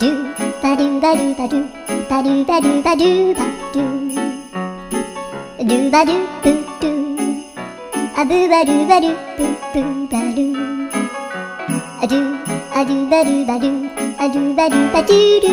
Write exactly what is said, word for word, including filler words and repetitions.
do ba do ba do ba do ba do ba do ba do ba do do ba do boo do a boo ba do ba do boo boo ba do a do a do ba do ba do a do ba do ba do do.